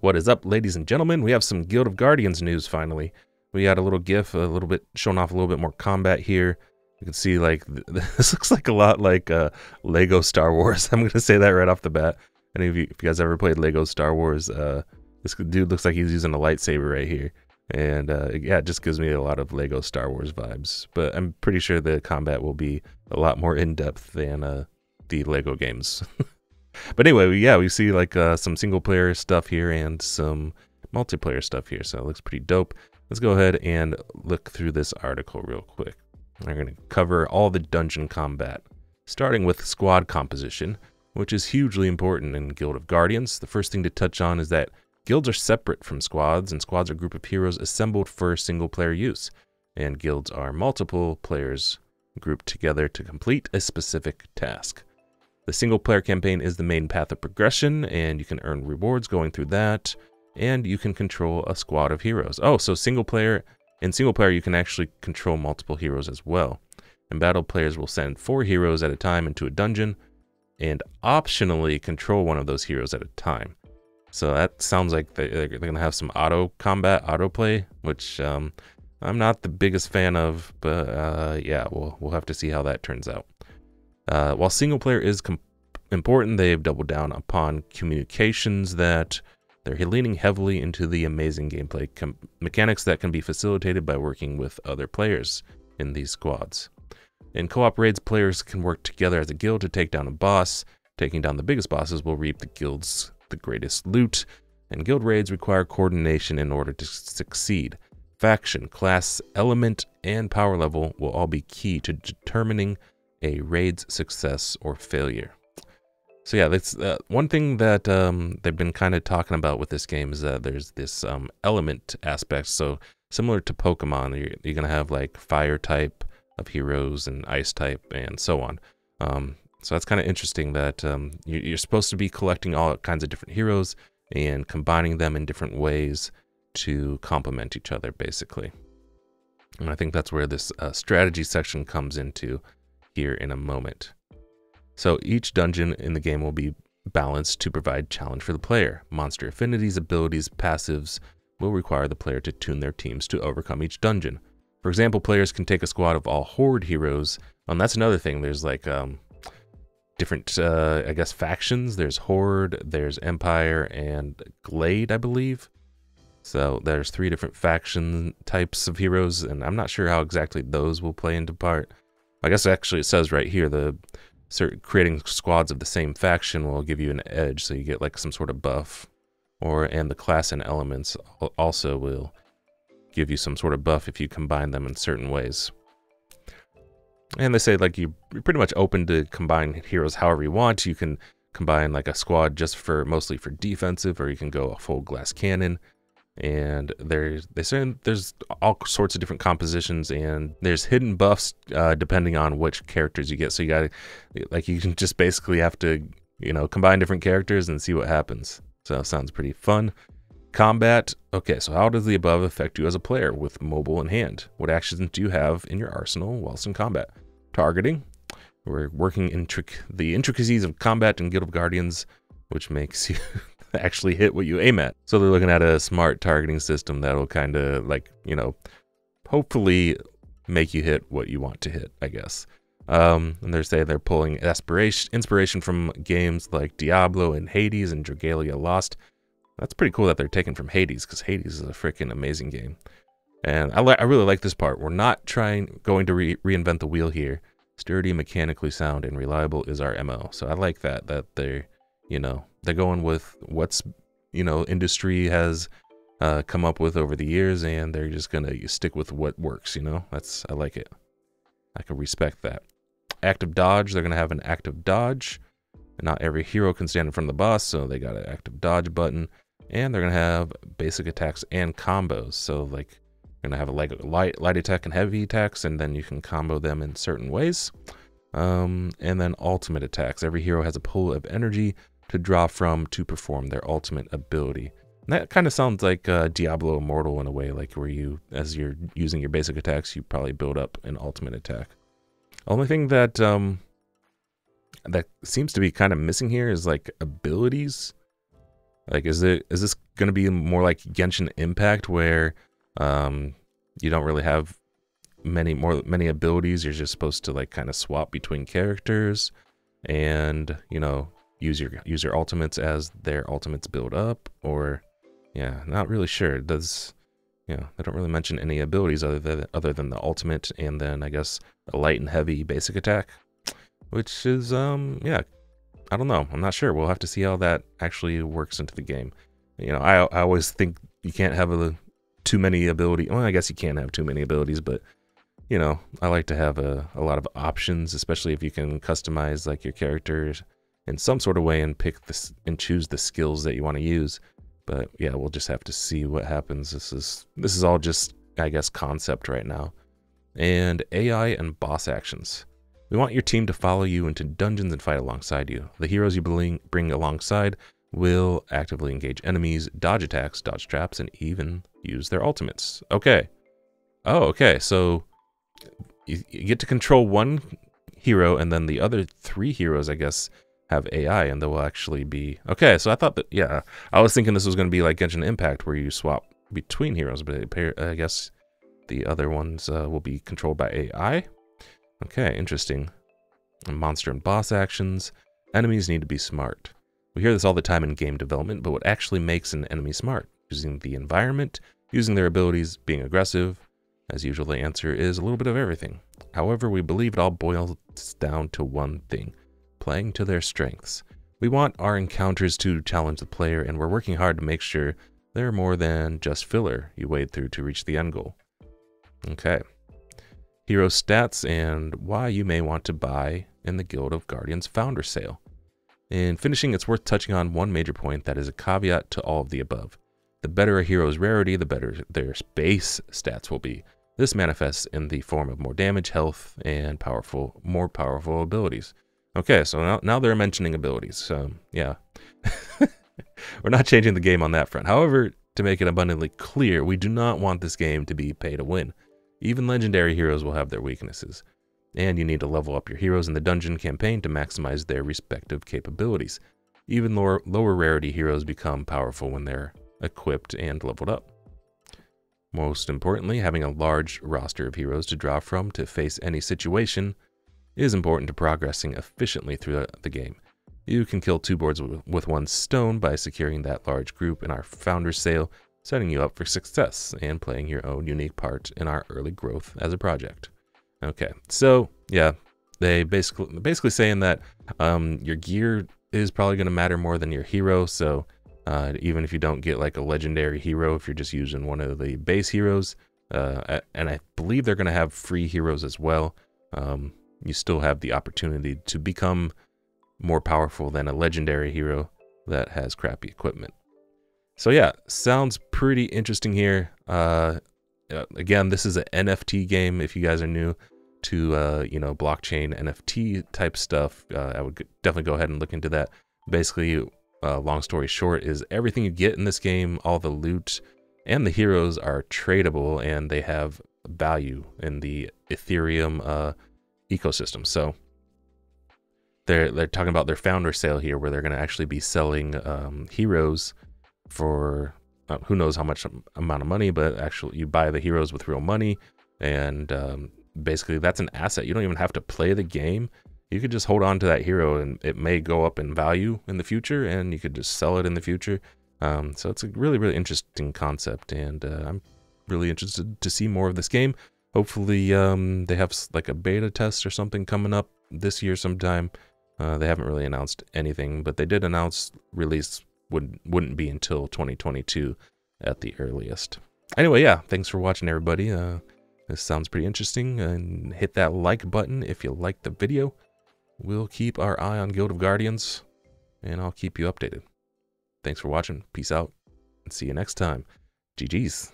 What is up, ladies and gentlemen? We have some Guild of Guardians news finally. We got a little gif, a little bit showing off a little bit more combat here. You can see like this looks like a lot like Lego Star Wars. I'm gonna say that right off the bat. And if you guys ever played Lego Star Wars, this dude looks like he's using a lightsaber right here. And yeah, it just gives me a lot of Lego Star Wars vibes. But I'm pretty sure the combat will be a lot more in-depth than the Lego games. But anyway, yeah, we see like some single player stuff here and some multiplayer stuff here. So it looks pretty dope. Let's go ahead and look through this article real quick. We're going to cover all the dungeon combat, starting with squad composition, which is hugely important in Guild of Guardians. The first thing to touch on is that guilds are separate from squads, and squads are a group of heroes assembled for single player use. And guilds are multiple players grouped together to complete a specific task. The single player campaign is the main path of progression, and you can earn rewards going through that, and you can control a squad of heroes. Oh, so in single player you can actually control multiple heroes as well. In battle, players will send 4 heroes at a time into a dungeon and optionally control one of those heroes at a time. So that sounds like they're going to have some auto combat, auto play, which I'm not the biggest fan of, but yeah, we'll have to see how that turns out. While single player is important, they've doubled down upon communications that they're leaning heavily into the amazing gameplay mechanics that can be facilitated by working with other players in these squads. In co-op raids, players can work together as a guild to take down a boss. Taking down the biggest bosses will reap the guild's greatest loot, and guild raids require coordination in order to succeed. Faction, class, element, and power level will all be key to determining a raid's success or failure. So yeah, that's one thing that they've been kind of talking about with this game, is that there's this element aspect. So similar to Pokemon, you're gonna have like fire type of heroes and ice type and so on. So that's kind of interesting that you're supposed to be collecting all kinds of different heroes and combining them in different ways to complement each other, basically. And I think that's where this strategy section comes into here in a moment. So each dungeon in the game will be balanced to provide challenge for the player. Monster affinities, abilities, passives will require the player to tune their teams to overcome each dungeon. For example, players can take a squad of all horde heroes. And that's another thing. There's like different, I guess, factions. There's Horde, there's Empire, and Glade, I believe. So there's 3 different faction types of heroes, and I'm not sure how exactly those will play into part. I guess actually it says right here, the creating squads of the same faction will give you an edge, so you get like some sort of buff. And the class and elements also will give you some sort of buff if you combine them in certain ways. And they say like you're pretty much open to combine heroes however you want. You can combine like a squad just for mostly for defensive, or you can go a full glass cannon. And they say there's all sorts of different compositions, and there's hidden buffs depending on which characters you get. So you gotta like you can just basically have to, you know, combine different characters and see what happens. So it sounds pretty fun. Combat. Okay, so how does the above affect you as a player with mobile in hand? What actions do you have in your arsenal whilst in combat? Targeting. We're working in the intricacies of combat in Guild of Guardians, which makes you actually hit what you aim at. So they're looking at a smart targeting system that'll kind of like, you know, hopefully make you hit what you want to hit, I guess. And they say they're pulling inspiration from games like Diablo and Hades and Dragalia Lost. That's pretty cool that they're taken from Hades, because Hades is a freaking amazing game. And I really like this part. We're not going to reinvent the wheel here. Sturdy, mechanically sound, and reliable is our MO. So I like that they're, you know, they're going with what's, you know, industry has come up with over the years, and they're just going to stick with what works, you know? I like it. I can respect that. Active dodge, they're going to have an active dodge. Not every hero can stand in front of the boss, so they got an active dodge button. And they're going to have basic attacks and combos. So like you're going to have like light attack and heavy attacks, and then you can combo them in certain ways. And then ultimate attacks. Every hero has a pool of energy to draw from to perform their ultimate ability. And that kind of sounds like Diablo Immortal in a way, like where you, as you're using your basic attacks, you probably build up an ultimate attack. Only thing that that seems to be kind of missing here is like abilities. Like, is this going to be more like Genshin Impact, where you don't really have many abilities. You're just supposed to like kind of swap between characters, and you know, use your ultimates as their ultimates build up. Or yeah, not really sure. It does, you know, they don't really mention any abilities other than the ultimate, and then I guess a light and heavy basic attack, which is yeah, I don't know. I'm not sure. We'll have to see how that actually works into the game. You know, I always think you can't have too many abilities. Well, I guess you can't have too many abilities, but you know, I like to have a lot of options, especially if you can customize like your characters in some sort of way and pick this and choose the skills that you want to use. But yeah, we'll just have to see what happens. This is all just, I guess, concept right now. And AI and boss actions. We want your team to follow you into dungeons and fight alongside you. The heroes you bring alongside will actively engage enemies, dodge attacks, dodge traps, and even use their ultimates. Okay. Oh, okay. So you get to control one hero, and then the other three heroes, I guess, have AI, and they will actually be... Okay, so I thought that... Yeah, I was thinking this was going to be like Genshin Impact, where you swap between heroes, but I guess the other ones will be controlled by AI. Okay, interesting. Monster and boss actions. Enemies need to be smart. We hear this all the time in game development, but what actually makes an enemy smart? Using the environment, using their abilities, being aggressive. As usual, the answer is a little bit of everything. However, we believe it all boils down to one thing: playing to their strengths. We want our encounters to challenge the player, and we're working hard to make sure they're more than just filler you wade through to reach the end goal. Okay. Hero stats and why you may want to buy in the Guild of Guardians founder sale. In finishing, it's worth touching on one major point that is a caveat to all of the above. The better a hero's rarity, the better their base stats will be. This manifests in the form of more damage, health, and more powerful abilities. Okay, so now they're mentioning abilities. So yeah, we're not changing the game on that front. However, to make it abundantly clear, we do not want this game to be pay to win. Even legendary heroes will have their weaknesses. And you need to level up your heroes in the dungeon campaign to maximize their respective capabilities. Even lower rarity heroes become powerful when they're equipped and leveled up. Most importantly, having a large roster of heroes to draw from to face any situation is important to progressing efficiently through the game. You can kill two birds with one stone by securing that large group in our founder's sale, setting you up for success and playing your own unique part in our early growth as a project. Okay, so yeah, they basically saying that your gear is probably going to matter more than your hero. So even if you don't get like a legendary hero, if you're just using one of the base heroes, and I believe they're going to have free heroes as well, you still have the opportunity to become more powerful than a legendary hero that has crappy equipment. So yeah, sounds pretty interesting here. Again, this is an NFT game. If you guys are new to you know, blockchain NFT type stuff, I would definitely go ahead and look into that. Basically, long story short, is everything you get in this game, all the loot and the heroes are tradable, and they have value in the Ethereum ecosystem. So they're talking about their founder sale here, where they're going to actually be selling heroes for who knows how much amount of money, but actually you buy the heroes with real money, and basically that's an asset. You don't even have to play the game. You could just hold on to that hero, and it may go up in value in the future, and you could just sell it in the future. So it's a really, really interesting concept, and I'm really interested to see more of this game. Hopefully they have like a beta test or something coming up this year sometime. They haven't really announced anything, but they did announce release wouldn't be until 2022 at the earliest. Anyway, yeah, thanks for watching, everybody. This sounds pretty interesting, and hit that like button if you liked the video. We'll keep our eye on Guild of Guardians, and I'll keep you updated. Thanks for watching. Peace out, and see you next time. GG's.